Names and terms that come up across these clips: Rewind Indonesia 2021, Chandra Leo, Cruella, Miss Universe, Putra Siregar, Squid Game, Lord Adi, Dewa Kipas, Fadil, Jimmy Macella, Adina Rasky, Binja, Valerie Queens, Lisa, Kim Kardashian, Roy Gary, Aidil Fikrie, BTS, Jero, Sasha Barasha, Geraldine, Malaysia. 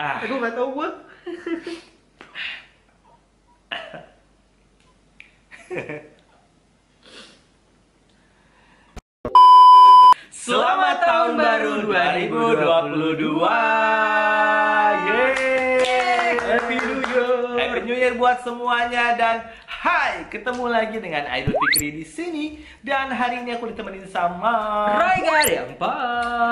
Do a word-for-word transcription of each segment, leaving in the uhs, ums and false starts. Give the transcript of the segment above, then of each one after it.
Ah. Aku nggak tahu gua. Selamat tahun baru dua ribu dua puluh dua. Yeay. Happy New Year. Happy New Year buat semuanya. Dan hai, ketemu lagi dengan Aidil Fikrie di sini, dan hari ini aku ditemenin sama Roy Gary.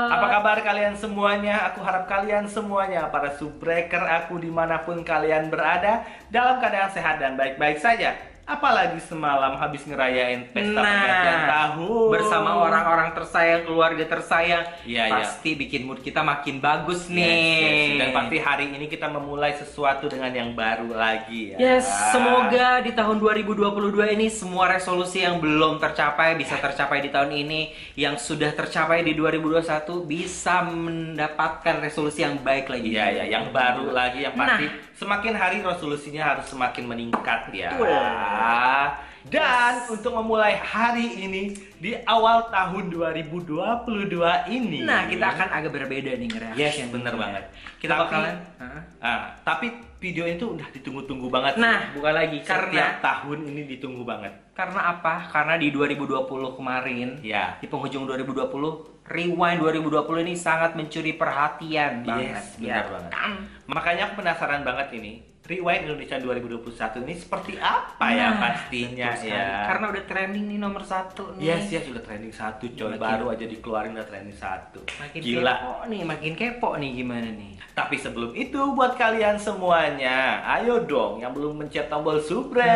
Apa kabar kalian semuanya? Aku harap kalian semuanya para subbreaker aku dimanapun kalian berada dalam keadaan sehat dan baik-baik saja. Apalagi semalam habis ngerayain pesta nah, pergantian tahun bersama orang-orang tersayang, keluarga tersayang, ya, pasti ya. bikin mood kita makin bagus nih. Yes, yes. Dan pasti hari ini kita memulai sesuatu dengan yang baru lagi. Ya. Yes, semoga di tahun dua ribu dua puluh dua ini semua resolusi yang belum tercapai bisa tercapai di tahun ini, yang sudah tercapai di dua ribu dua puluh satu bisa mendapatkan resolusi yang baik lagi. Ya, ya, yang baru lagi, yang pasti nah. semakin hari resolusinya harus semakin meningkat ya. Wow. Dan yes. untuk memulai hari ini di awal tahun dua ribu dua puluh dua ini, nah kita akan agak berbeda nih reaction. Yes, bener ya. banget. Kita tapi, bakalan. Uh, uh, tapi video itu udah ditunggu-tunggu banget. Nah, bukan lagi karena setiap tahun ini ditunggu banget. Karena apa? Karena di dua ribu dua puluh kemarin, ya, di penghujung dua ribu dua puluh. Rewind dua ribu dua puluh ini sangat mencuri perhatian banget, yes, ya. banget. Makanya aku penasaran banget ini Rewind Indonesia dua ribu dua puluh satu ini seperti apa nah, ya pastinya ya. Karena udah trending nih nomor satu nih. Yes, yes, udah trending satu coy, baru aja dikeluarin udah trending satu. Makin Gila. kepo nih, makin kepo nih gimana nih. Tapi sebelum itu buat kalian semuanya, ayo dong yang belum mencet tombol subscribe.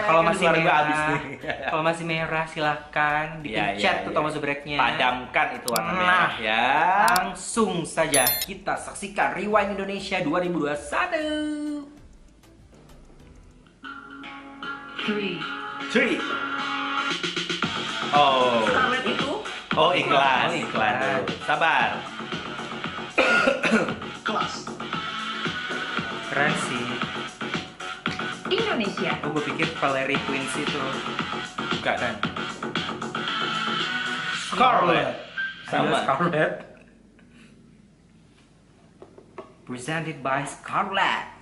Nah, kalau masih merah, abis nih. kalau masih merah silahkan dipencet ya, ya, tuh ya. tombol subscribe-nya. Padamkan itu warna nah, merah ya. Langsung saja kita saksikan Rewind Indonesia dua ribu dua puluh satu. Three. Three. Oh. Scarlet itu? Oh, iklan, iklan. iklan. Sabar. Kelas. Keren sih. Indonesia. Oh, gue pikir Valerie Queens itu. Bukan. Kan? Scarlet. Sama. Scarlet. Presented by Scarlet.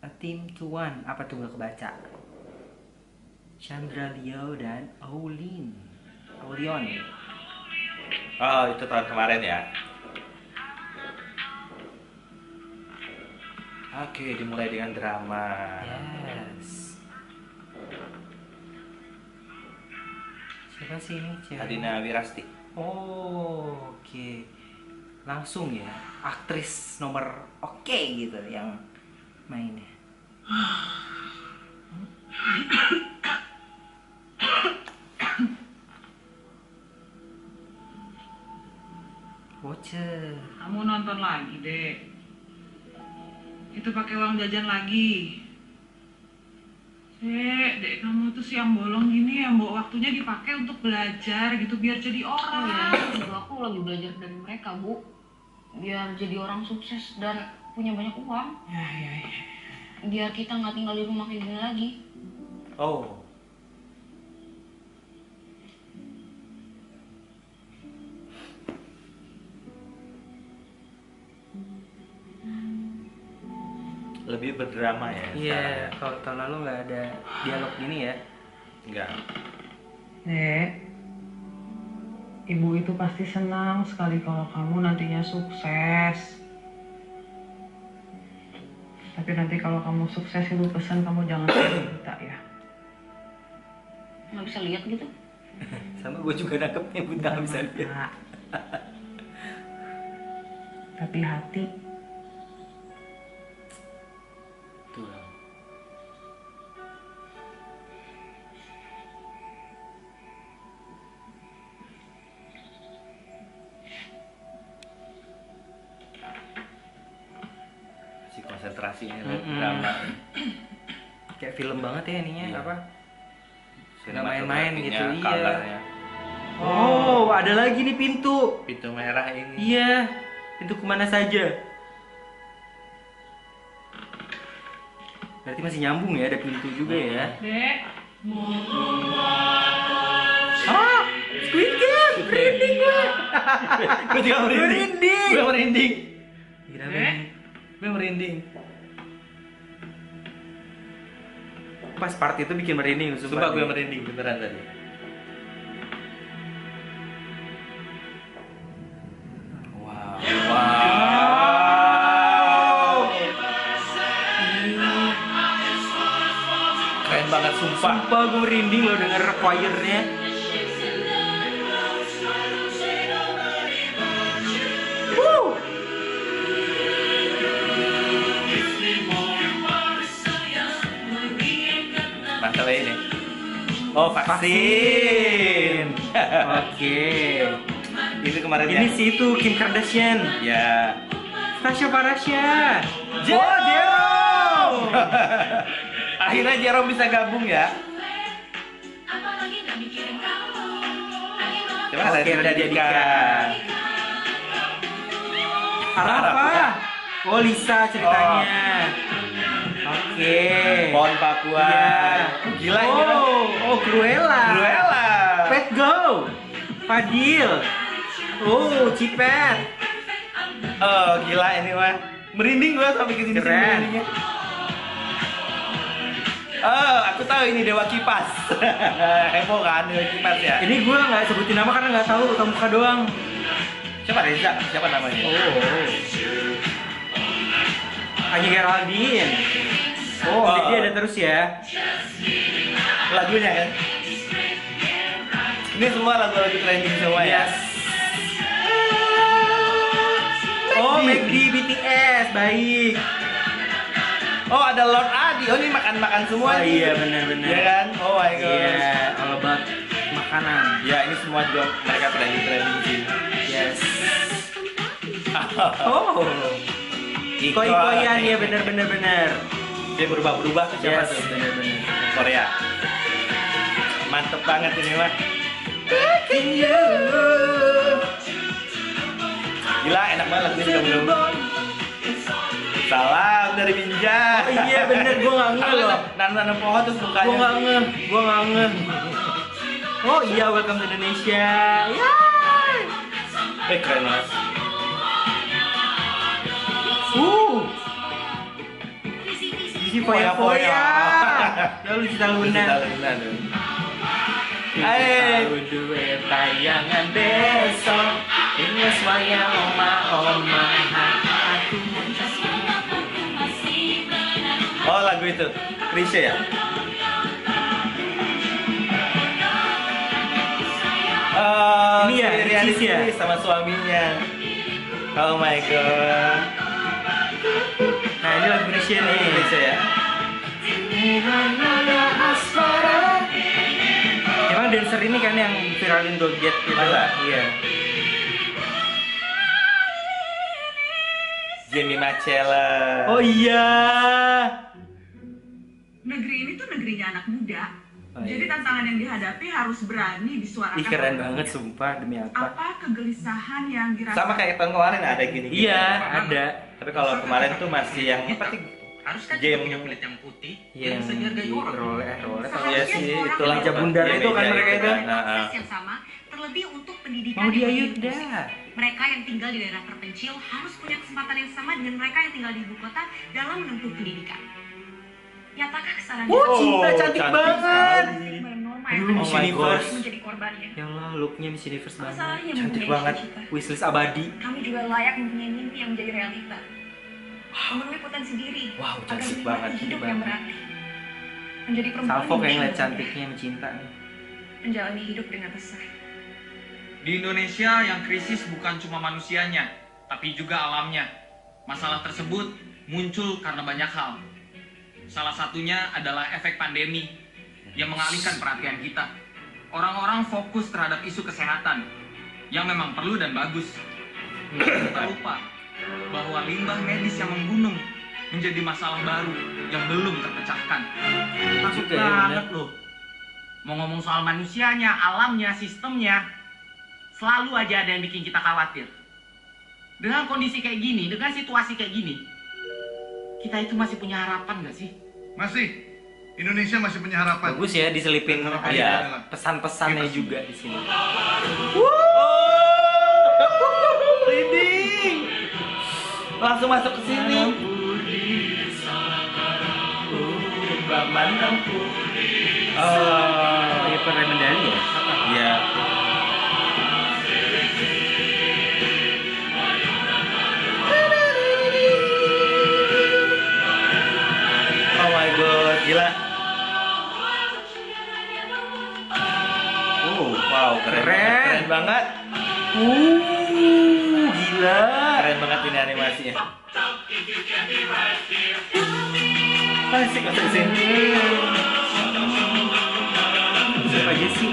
A Team to One, apa tuh gak kebaca? Chandra Leo dan Aulin Aulion. Oh, itu tahun kemarin ya. Oke, okay, dimulai dengan drama. Yes. Siapa sih ini? Jero? Adina Rasky. Oh, oke. Okay. Langsung ya, aktris nomor oke okay gitu yang mainnya. Voucher. Kamu nonton lagi, Dek. Itu pakai uang jajan lagi. Dek, Dek kamu tuh siang bolong gini ya, Mbok. Waktunya dipakai untuk belajar gitu biar jadi orang. Ya, aku lagi belajar dari mereka, Bu. Biar jadi orang sukses dan punya banyak uang. Ya, ya, ya. Biar kita nggak tinggal di rumah kayak gini lagi. Oh. Lebih berdrama ya. Iya, kalau tahun lalu nggak ada dialog gini ya. Enggak. Nek, ibu itu pasti senang sekali kalau kamu nantinya sukses. Tapi nanti kalau kamu sukses, ibu pesan kamu jangan minta ya. Nggak bisa lihat gitu. Sama gue juga nangkepnya, Bu, nggak bisa lihat. Tapi hati. Tuh. Konsentrasinya mm-hmm. drama kayak film banget ya ininya yeah. apa nggak main-main gitu iya. Oh, oh ada lagi nih pintu pintu merah ini iya pintu kemana saja berarti masih nyambung ya ada pintu juga ya Dek. Ah, Squid Game merinding gue gue juga merinding gue merinding. Gila, eh? Gue merinding. Pas part itu bikin merinding. Sumpah gue merinding beneran tadi. Wow. Wow. Keren banget sumpah. Sumpah gue merinding loh denger choir-nya. Ini. Oh, vaksin. Oke. Okay. Itu kemarin ini ya? Si itu Kim Kardashian. Ya. Sasha Barasha. Jero. Oh, Jero. Akhirnya Jero bisa gabung ya. Coba okay, saya udah jadikan. Apa? Oh, Lisa ceritanya. Oh. Oke, okay. Pohon Papua. Yeah. Gila oh, ya. Oh, Cruella. Cruella. Pet Go. Fadil. Oh, Cipet. Oh, gila ini mah. Merinding gua sampai ke sini. Keren. Oh, aku tahu ini Dewa Kipas. Heboh kan Dewa Kipas ya. Ini gua nggak sebutin nama karena nggak tahu, tahu muka doang. Siapa Reza? Siapa namanya? Oh. Hanya Geraldine. Oh, oh, jadi ada terus ya lagunya kan? Ini semua lagu-lagu trending semua ya? Yes. Oh, Maggie B T S, baik. Oh, ada Lord Adi. Oh, ini makan-makan semua. Oh, iya, benar-benar. Iya kan? Oh my god. Iya, yeah, all about makanan. Ya, ini semua juga mereka trending-trending sih. Yes. Oh, koi-koian ya, benar-benar benar. Dia berubah-berubah ke siapa yes, tuh? Bener-bener Korea. Mantep banget ini mah. Gila enak banget ini juga belum. Salam dari Binja. Oh, iya bener, gue gak nge loh. Nanam-nanam pohon terus mukanya. Gue gak nge, gue gak nge. Oh iya, welcome to Indonesia. Yeay. Eh keren banget. Uh Isi poya-poya. Lalu Cita Luna. Ayo tayangan besok. Ini semuanya oma-oma. Oh lagu itu Krisya ya? Oh, ini ya Krisya ya? Sama suaminya. Oh my god. Nah ini lagu Indonesia nih. Indonesia ya. Emang dancer ini kan yang viralin Dolget gitu. Masa? Iya. Jimmy Macella. Oh iya. Negeri ini tuh negerinya anak muda. Oh, iya. Jadi tantangan yang dihadapi harus berani disuarakan. Ih, keren banget ya. Sumpah demi apa? Apa kegelisahan yang dirasakan? Sama kayak tahun kemarin ada gini. Iya, gitu. Ada. Tapi kalau so, kemarin tuh masih yang apa sih? Harusnya game yang kulit yang putih yang sejarah Euro. Rolet, ya sih, itu Raja Bundar itu kan mereka itu. Nah, yang sama terlebih untuk pendidikan. Mau diayuda. Mereka yang tinggal di daerah terpencil harus punya kesempatan yang sama dengan mereka yang tinggal di ibu kota dalam menempuh pendidikan. Nyatakan kesalahan. Oh, cinta cantik, cantik banget. Miss Universe menjadi korbannya. Ya Allah, looknya Miss Universe banget. Cantik banget. Wishlist abadi. Kami juga layak mempunyai mimpi yang menjadi realita. Memenuhi potensi diri. Wow, cantik banget. Hidup yang berarti. Menjadi perempuan. Salvo kayak ngeliat cantiknya mencinta nih. Menjalani hidup dengan besar. Di Indonesia yang krisis bukan cuma manusianya, tapi juga alamnya. Masalah tersebut muncul karena banyak hal. Salah satunya adalah efek pandemi yang mengalihkan perhatian kita. Orang-orang fokus terhadap isu kesehatan yang memang perlu dan bagus. Kita lupa bahwa limbah medis yang menggunung menjadi masalah baru yang belum terpecahkan. Masuk banget loh. Mau ngomong soal manusianya, alamnya, sistemnya, selalu aja ada yang bikin kita khawatir. Dengan kondisi kayak gini, dengan situasi kayak gini, kita itu masih punya harapan nggak sih? Masih. Indonesia masih punya harapan. Bagus ya diselipin ya, pesan-pesannya juga di sini. Wuh, oh, ini langsung masuk ke sini. Oh, ya pernah ya? Iya. Oh my god, gila. Oh, wow, keren, keren, keren banget. Uh, gila. Keren banget ini animasinya. Asik, asik sih. Siapa aja sih?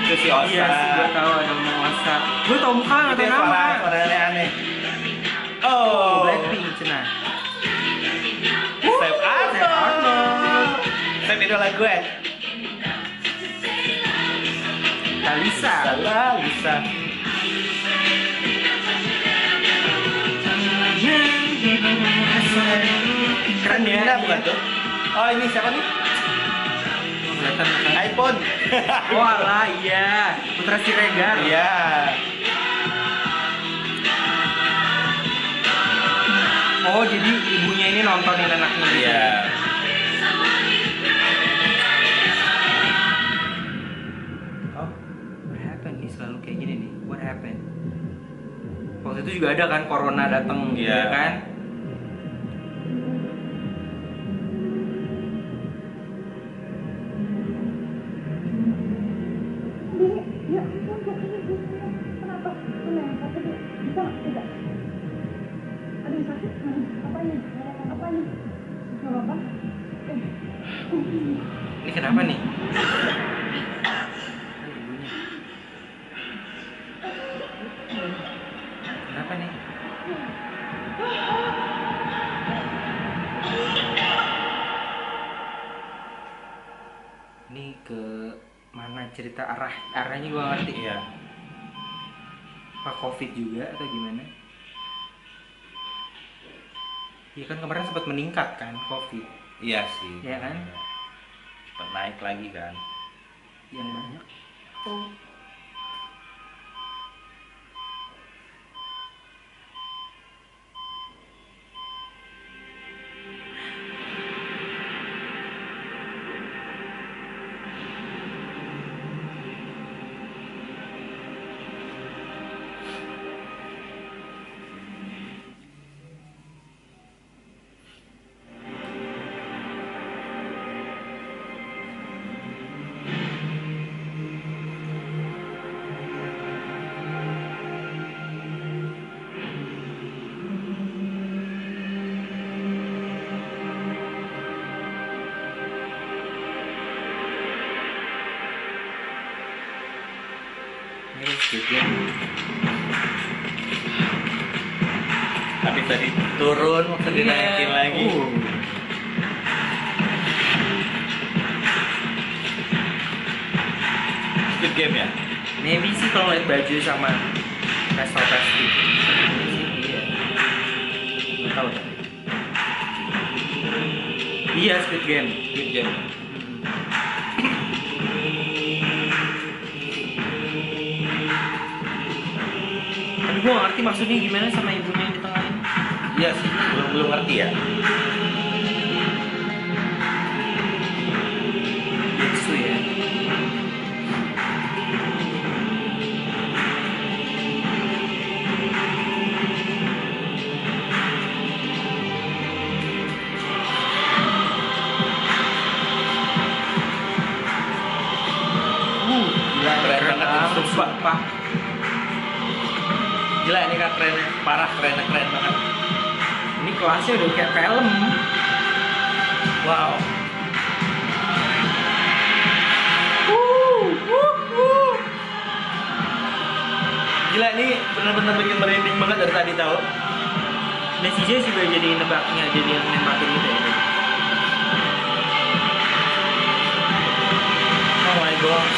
Itu si Osa. Iya sih, gue tau ada nama Osa. Gue tau muka, gak tau nama. Orangnya aneh. Oh, Blackpink, cenah. Step Arno. Step idola gue. Lisa. Salah, Lisa. Keren ya, ya, bukan tuh? Oh, ini siapa nih? iPhone. Oh alah, iya. Putra Siregar. Iya. Oh, jadi ibunya ini nontonin anaknya. Iya. Oh, what happened? Ini selalu kayak gini nih. What happened? Waktu itu juga ada kan corona datang, yeah. Ya kan? Ini kenapa nih? Kenapa nih? Ini ke mana cerita arah arahnya gue ngerti ya. Apa COVID juga atau gimana? Iya kan kemarin sempat meningkat kan COVID. Iya sih. Iya kan? Sempat naik lagi kan? Yang banyak. Oh. Tapi tadi turun waktu dinaikin yeah. Lagi. Uh. Squid Game ya? Maybe sih kalau lihat baju sama pesta pasti. Iya. Nggak tahu. Iya Squid Game, Squid Game. Gue ngerti maksudnya gimana sama ibunya yang di tengah ini. Iya sih, belum belum ngerti ya. Itu ya. Uh, gila keren banget itu sumpah. Gila ini kan keren, parah keren, keren banget. Ini kelasnya udah kayak film. Wow. Uh, uh, uh. Gila ini benar-benar bikin merinding banget dari tadi tahu. Netizen juga jadi nebaknya, jadi nembakin gitu ya. Oh my god.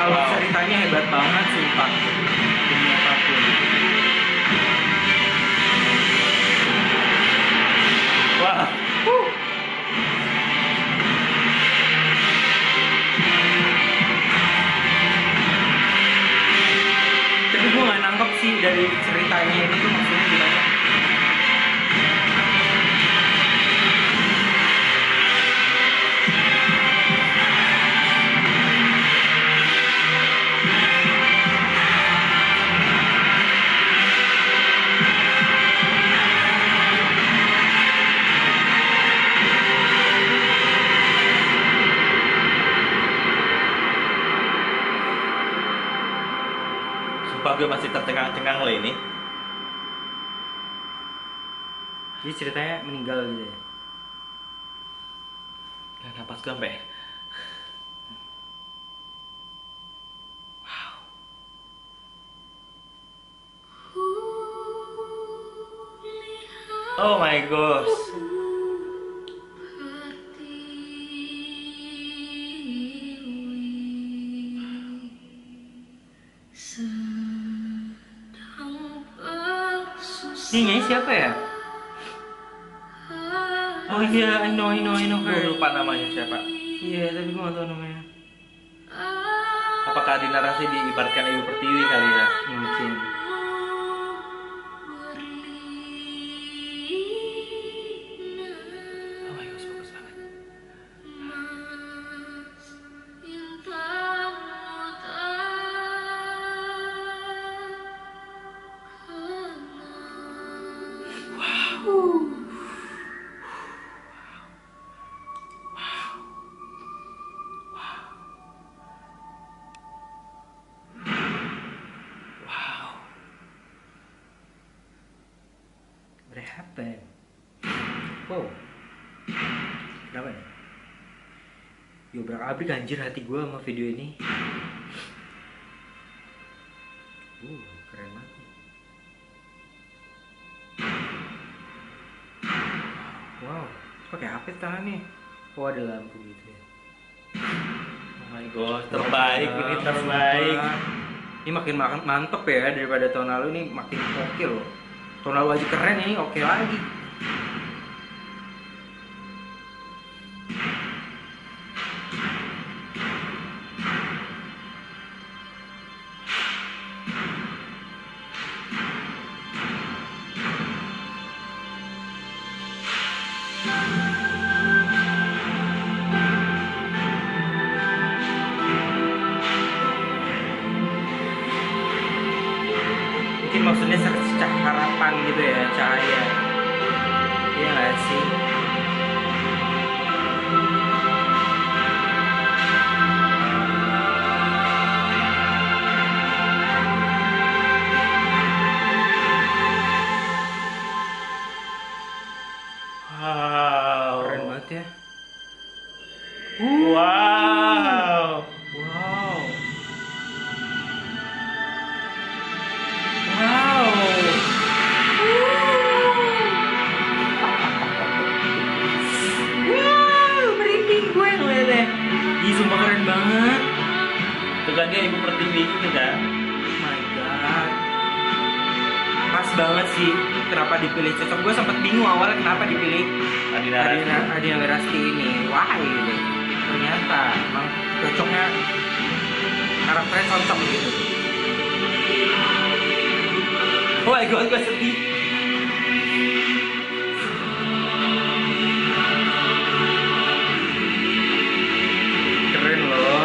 Wow. Ceritanya hebat banget sumpah. Dunia apapun. Wah. Wow. gue masih tercengang-cengang loh ini. Jadi ceritanya meninggal gitu ya? Nah, napas gue sampai. Wow. Oh my gosh. Ini nyanyi siapa ya? Oh iya, I know, I know, I know her. Gue lupa namanya siapa. Iya, tapi gue gak tau namanya. Apakah Adina Rasky diibaratkan Ibu Pertiwi kali ya? Mungkin. Oh my gosh, bagus banget. Wow, kenapa nih? Yo berak-abrik anjir hati gue sama video ini. Uh, keren banget. Wow, pakai H P tangan nih. Oh ada lampu gitu ya. Oh my god, terbaik ini terbaik. Ini makin mantep ya daripada tahun lalu, ini makin oke loh. Tahun lalu aja keren, ini oke okay lagi. Mungkin maksudnya secercah harapan gitu ya, cahaya. Iya nggak sih? Wow, keren banget ya. Wow, wow, wow. Wow, merinding gue ngeliatnya. Ih, sumpah keren banget. Tegaknya Ibu Pertiwi gitu kan. Oh my god, pas banget sih. Kenapa dipilih cocok? Gue sempet bingung awalnya kenapa dipilih Adina Rasky ini. Wah ini ternyata emang cocoknya, karakternya cocok gitu. Oh my god, gue sedih. Keren loh.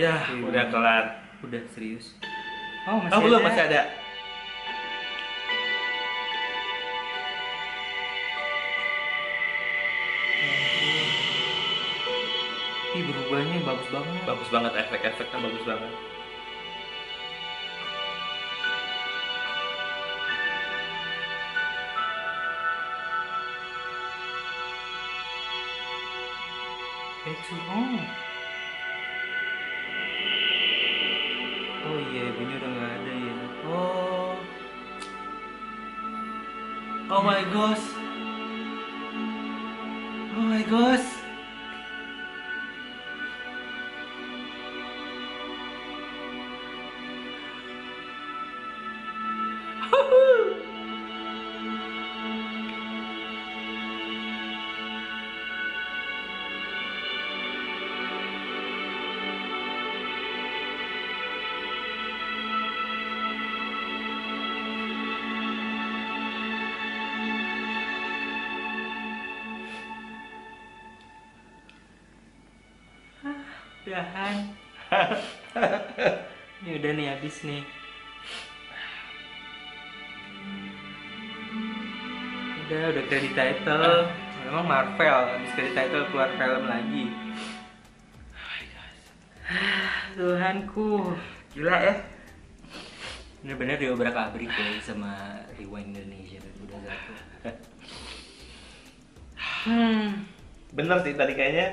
Ya, ya, udah kelar. Udah serius. Oh, masih oh, belum, masih ada. Ih, ya, berubahnya bagus banget. Bagus banget, efek-efeknya bagus banget. Itu oh. Oh iya, ibunya udah gak ada ya. Oh, oh my gosh, oh my gosh. Udahan. Ini udah nih habis nih. Udah udah credit title. Memang Marvel habis credit title keluar film lagi. Oh my God. Tuhanku, gila ya. Bener-bener diobrak-abrik ya sama Rewind Indonesia dua ribu dua puluh satu. Hmm. Bener sih tadi kayaknya.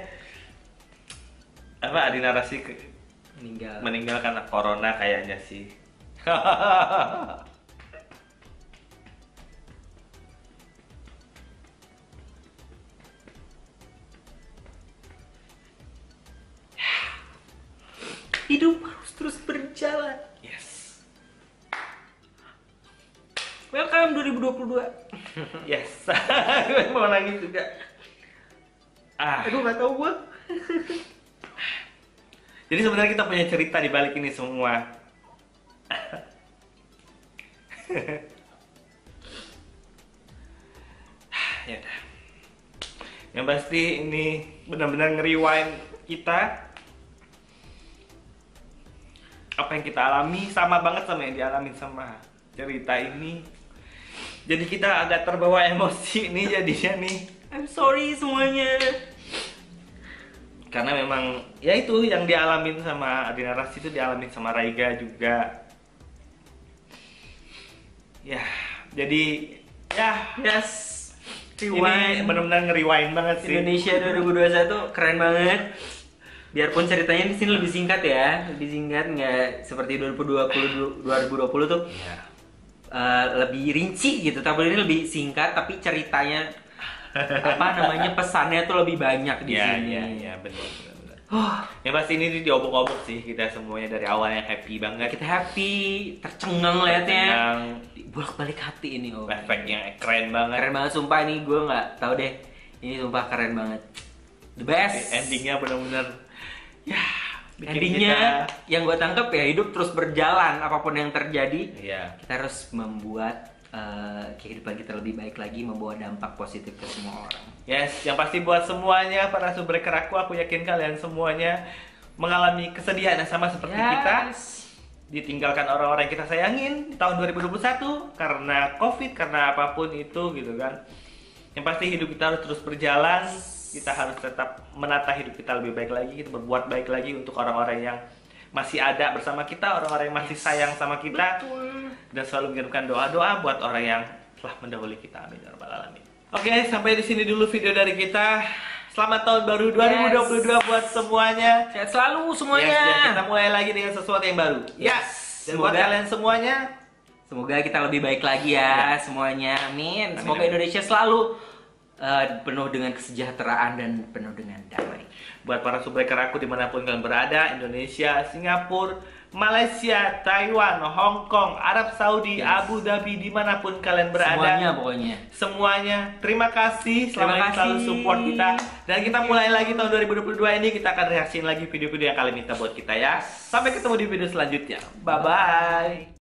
Apa Adina Rasky meninggal meninggal karena corona kayaknya sih. Hidup harus terus berjalan. Yes. Welcome dua ribu dua puluh dua. Yes. Gue mau nangis juga. Ah. Aduh nggak tahu gue. Jadi sebenarnya kita punya cerita di balik ini semua. Ya udah. Yang pasti ini benar-benar nge-rewind kita. Apa yang kita alami sama banget sama yang dialami sama cerita ini. Jadi kita agak terbawa emosi nih jadinya nih. I'm sorry semuanya. Karena memang ya itu yang dialamin sama Adina Rasky itu dialamin sama Raiga juga. Ya, jadi ya yes. Rewind. Ini benar-benar nge-rewind banget sih. Indonesia dua ribu dua puluh satu keren banget. Biarpun ceritanya di sini lebih singkat ya, lebih singkat nggak seperti dua ribu dua puluh tuh. Yeah. Uh, lebih rinci gitu. Tapi ini lebih singkat tapi ceritanya apa namanya pesannya tuh lebih banyak di ya, sini. Iya, iya, benar. Oh, yang pasti ini diobok-obok sih kita semuanya dari awalnya happy banget. Kita happy, tercengang liatnya. Bolak-balik hati ini, oh. Efeknya keren banget. Keren banget sumpah ini gue nggak tahu deh. Ini sumpah keren banget. The best. Endingnya benar-benar ya. Endingnya kita... yang gue tangkap ya hidup terus berjalan apapun yang terjadi. Ya. Kita harus membuat Uh, kehidupan kita lebih baik lagi, membawa dampak positif ke semua orang. Yes, yang pasti buat semuanya para subscriber aku, aku yakin kalian semuanya mengalami kesedihan yang sama seperti yes. kita, ditinggalkan orang-orang yang kita sayangin di tahun dua ribu dua puluh satu karena COVID, karena apapun itu gitu kan. Yang pasti hidup kita harus terus berjalan, kita harus tetap menata hidup kita lebih baik lagi, kita berbuat baik lagi untuk orang-orang yang masih ada bersama kita, orang-orang yang masih sayang sama kita. Betul. Dan selalu mengirimkan doa-doa buat orang yang telah mendahului kita. Amin ya rabbal alamin. Oke, okay, sampai di sini dulu video dari kita. Selamat tahun baru dua ribu dua puluh dua yes. buat semuanya. Sehat selalu semuanya. Yes, dan kita mulai lagi dengan sesuatu yang baru. Yes. yes. Dan semoga, buat kalian semuanya, semoga kita lebih baik lagi ya yes. semuanya. Amin. Amin. Semoga amin. Indonesia selalu uh, penuh dengan kesejahteraan dan penuh dengan damai. Buat para subscriber aku dimanapun kalian berada, Indonesia, Singapura, Malaysia, Taiwan, Hong Kong, Arab Saudi, yes. Abu Dhabi, dimanapun kalian berada. Semuanya pokoknya. Semuanya. Terima kasih selama selalu support kita. Dan kita mulai lagi tahun dua ribu dua puluh dua ini kita akan reaksiin lagi video-video yang kalian minta buat kita ya. Sampai ketemu di video selanjutnya. Bye bye.